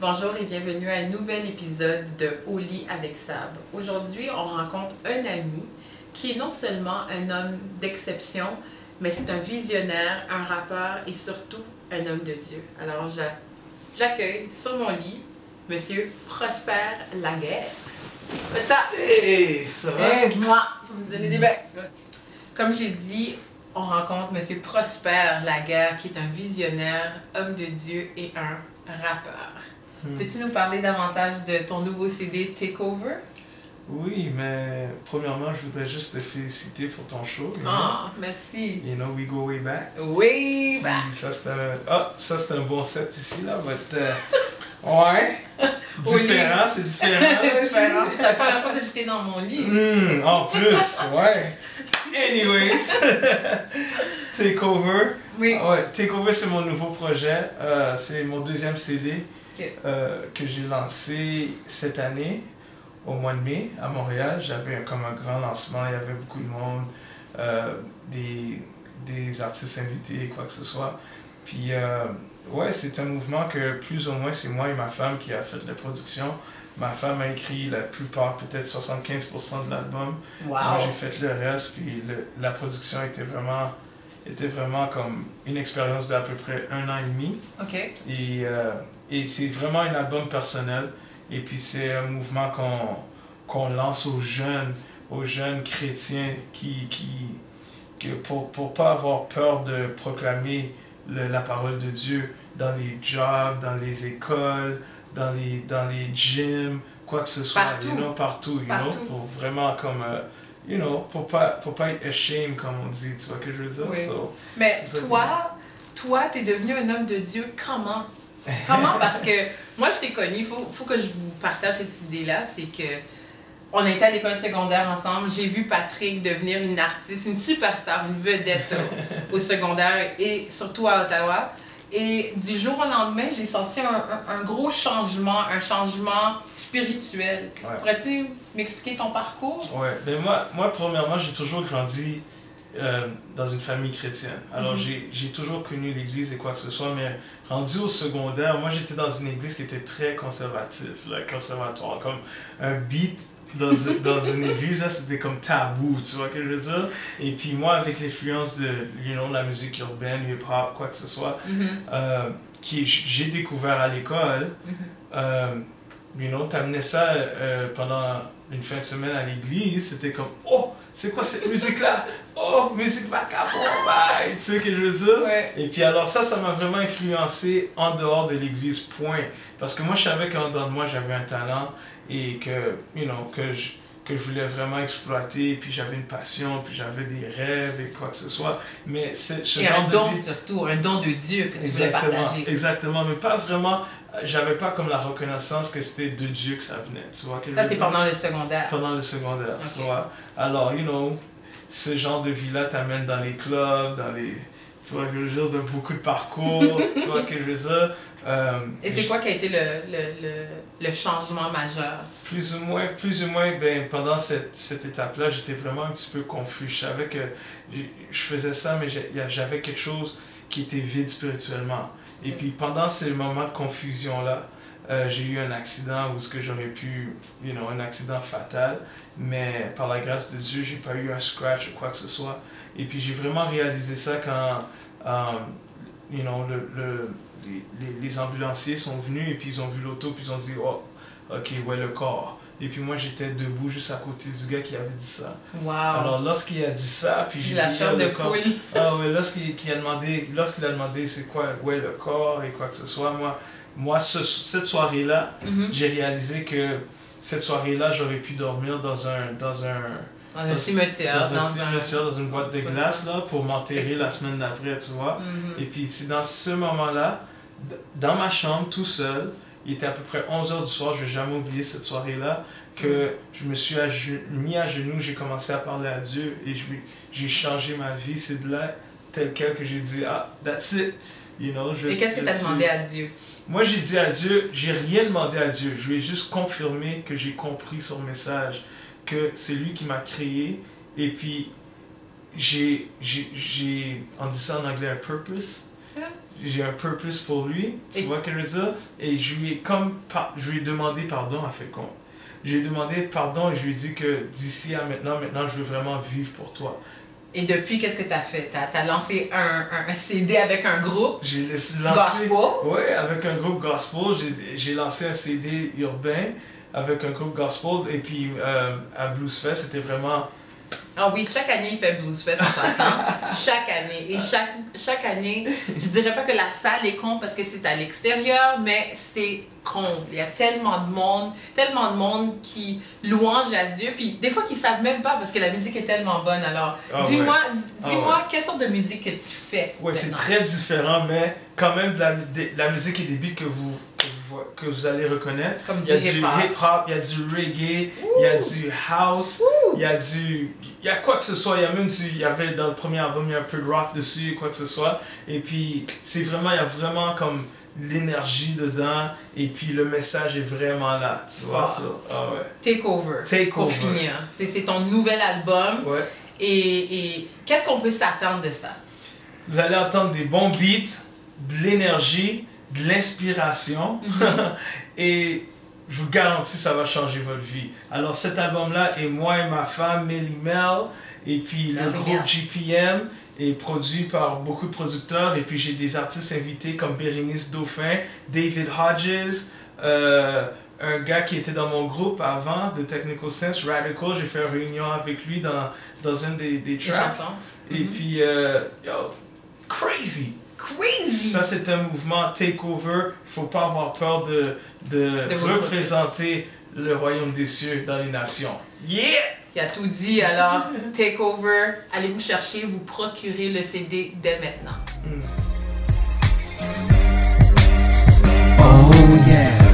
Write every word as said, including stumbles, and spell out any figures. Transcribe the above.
Bonjour et bienvenue à un nouvel épisode de Au lit avec Sab. Aujourd'hui, on rencontre un ami qui est non seulement un homme d'exception, mais c'est un visionnaire, un rappeur et surtout un homme de Dieu. Alors, j'accueille sur mon lit Monsieur Prosper Laguerre. Ça, hey, ça va? Et moi, faut me donner des bains. Comme j'ai dit, on rencontre Monsieur Prosper Laguerre, qui est un visionnaire, homme de Dieu et un rappeur. Hmm. Peux-tu nous parler davantage de ton nouveau C D Takeover? Oui, mais premièrement, je voudrais juste te féliciter pour ton show. Ah, oh, merci. You know, we go way back. Way back. Puis ça, c'est un... Ah, ça, c'est un bon set ici, là, but... Uh... Ouais. Différent, c'est différent. Différent. C'est la première fois que j'étais dans mon lit. Mm, en plus, ouais. Anyways, Takeover. Oui. Ouais, Takeover, c'est mon nouveau projet. Euh, c'est mon deuxième C D okay. euh, que j'ai lancé cette année, au mois de mai, à Montréal. J'avais comme un grand lancement, il y avait beaucoup de monde, euh, des, des artistes invités, quoi que ce soit. Puis, euh, ouais, c'est un mouvement que plus ou moins c'est moi et ma femme qui a fait la production. Ma femme a écrit la plupart, peut-être soixante-quinze pour cent de l'album. Wow. Moi, j'ai fait le reste, puis le, la production était vraiment, était vraiment comme une expérience d'à peu près un an et demi. Okay. Et, euh, et c'est vraiment un album personnel. Et puis c'est un mouvement qu'on qu'on lance aux jeunes, aux jeunes chrétiens qui, qui, qui pour ne pas avoir peur de proclamer le, la parole de Dieu dans les jobs, dans les écoles, dans les, dans les gyms, quoi que ce soit, partout, you know, partout, you partout. Know, pour vraiment comme, uh, you know, pour pas, pour pas être ashamed, comme on dit, tu vois ce que je veux dire? Oui. So, mais toi, que... toi, tu es devenu un homme de Dieu, comment? Comment? Parce que moi, je t'ai connu, il faut, faut que je vous partage cette idée-là, c'est que on était à l'école secondaire ensemble, j'ai vu Patrick devenir une artiste, une superstar, une vedette au, au secondaire et surtout à Ottawa. Et du jour au lendemain, j'ai senti un, un, un gros changement, un changement spirituel. Ouais. Pourrais-tu m'expliquer ton parcours? Oui, mais moi, moi, premièrement, j'ai toujours grandi euh, dans une famille chrétienne. Alors, mm-hmm. j'ai toujours connu l'Église et quoi que ce soit, mais rendu au secondaire, moi, j'étais dans une Église qui était très conservative, là, conservatoire, comme un beat. Dans, dans une église, c'était comme tabou, tu vois ce que je veux dire? Et puis moi, avec l'influence de you know, la musique urbaine, hip-hop, quoi que ce soit, mm-hmm. euh, que j'ai découvert à l'école, mm-hmm. euh, you know, t'amenais ça euh, pendant une fin de semaine à l'église, c'était comme « Oh, c'est quoi cette musique-là? Oh, musique macabre, bye! » Tu sais ce que je veux dire? Ouais. Et puis alors ça, ça m'a vraiment influencé en dehors de l'église, point. Parce que moi, je savais qu'en dehors de moi, j'avais un talent, et que, you know, que, je, que je voulais vraiment exploiter, puis j'avais une passion, puis j'avais des rêves et quoi que ce soit. Mais c'est ce genre un don de... surtout, un don de Dieu que tu exactement, voulais partager. Exactement, mais pas vraiment, j'avais pas comme la reconnaissance que c'était de Dieu que ça venait, tu vois. Que ça c'est pendant le secondaire. Pendant le secondaire, okay. Tu vois. Alors, you know, ce genre de vie-là t'amène dans les clubs, dans les... Tu vois, je veux dire, de beaucoup de parcours, tu vois que je veux dire. Euh, Et c'est je... quoi qui a été le, le, le, le changement majeur? Plus ou moins, plus ou moins, ben, pendant cette, cette étape-là, j'étais vraiment un petit peu confus. Je savais que je faisais ça, mais j'avais quelque chose qui était vide spirituellement. Et mm. puis pendant ces moments de confusion-là, euh, j'ai eu un accident où ce que j'aurais pu, you know, un accident fatal, mais par la grâce de Dieu, j'ai pas eu un scratch ou quoi que ce soit. Et puis j'ai vraiment réalisé ça quand um, you know, le, le, les, les ambulanciers sont venus et puis ils ont vu l'auto puis ils ont dit « Oh, ok, ouais le corps ». Et puis moi j'étais debout juste à côté du gars qui avait dit ça. Wow. Alors lorsqu'il a dit ça, puis j'ai dit « La chair de poule ». Ah ouais, lorsqu'il a demandé, lorsqu'il a demandé c'est quoi « Ouais le corps » et quoi que ce soit, moi, moi ce, cette soirée-là, mm-hmm. j'ai réalisé que cette soirée-là, j'aurais pu dormir dans un... Dans un Dans un cimetière, dans, dans, un cimetière un... dans une boîte de glace là, pour m'enterrer la semaine d'après, tu vois. Mm-hmm. Et puis c'est dans ce moment-là, dans ma chambre, tout seul, il était à peu près onze heures du soir, je vais jamais oublier cette soirée-là, que mm. je me suis mis à genoux, j'ai commencé à parler à Dieu et j'ai changé ma vie. C'est de là, tel quel, que j'ai dit « Ah, that's it! » you know, je, Et qu'est-ce que tu as demandé à Dieu? Moi, j'ai dit à Dieu, j'ai rien demandé à Dieu, je lui ai juste confirmé que j'ai compris son message. Que c'est lui qui m'a créé, et puis j'ai, en disant en anglais, un purpose, j'ai un purpose pour lui, tu et vois que je veux dire, et je lui ai comme par, je lui ai demandé pardon à Fécond. Je lui ai demandé pardon et je lui ai dit que d'ici à maintenant, maintenant je veux vraiment vivre pour toi. Et depuis, qu'est-ce que tu as fait? Tu as, as lancé un, un, un C D avec un groupe j'ai lancé, gospel? Oui, avec un groupe gospel. J'ai lancé un C D urbain avec un groupe gospel. Et puis euh, à Blues Fest, c'était vraiment... Ah oui, chaque année, il fait Blues Fest en passant. Chaque année. Et chaque, chaque année, je dirais pas que la salle est comble parce que c'est à l'extérieur, mais c'est comble. Il y a tellement de monde, tellement de monde qui louange à Dieu. Puis des fois, qu'ils savent même pas parce que la musique est tellement bonne. Alors, ah, dis-moi, ouais. dis-moi ah, ouais. quelle sorte de musique que tu fais. Oui, c'est très différent, mais quand même, de la, de, la musique et des beats que vous... que vous allez reconnaître. Comme il y a du hip-hop, il y a du reggae, Ouh. il y a du house, Ouh. il y a du... Il y a quoi que ce soit, il y a même du... Il y avait dans le premier album, il y a un peu de rock dessus, quoi que ce soit. Et puis, c'est vraiment... Il y a vraiment comme l'énergie dedans, et puis le message est vraiment là, tu vois wow. ça? Ah ouais. Takeover. Takeover. Pour finir. C'est ton nouvel album. Ouais. Et, et qu'est-ce qu'on peut s'attendre de ça? Vous allez entendre des bons beats, de l'énergie, de l'inspiration mm-hmm. et je vous garantis ça va changer votre vie. Alors cet album-là est moi et ma femme, Millie Mel, et puis la le groupe bien. G P M est produit par beaucoup de producteurs et puis j'ai des artistes invités comme Bérénice Dauphin, David Hodges, euh, un gars qui était dans mon groupe avant, de Technical Sense Radical, j'ai fait une réunion avec lui dans, dans une des, des tracks. Mm-hmm. Et puis, euh, yo, crazy! Crazy. Ça, c'est un mouvement takeover. Il ne faut pas avoir peur de, de, de représenter le royaume des cieux dans les nations. Yeah! Il a tout dit, alors, takeover. Allez-vous chercher, vous procurer le C D dès maintenant. Mm. Oh yeah!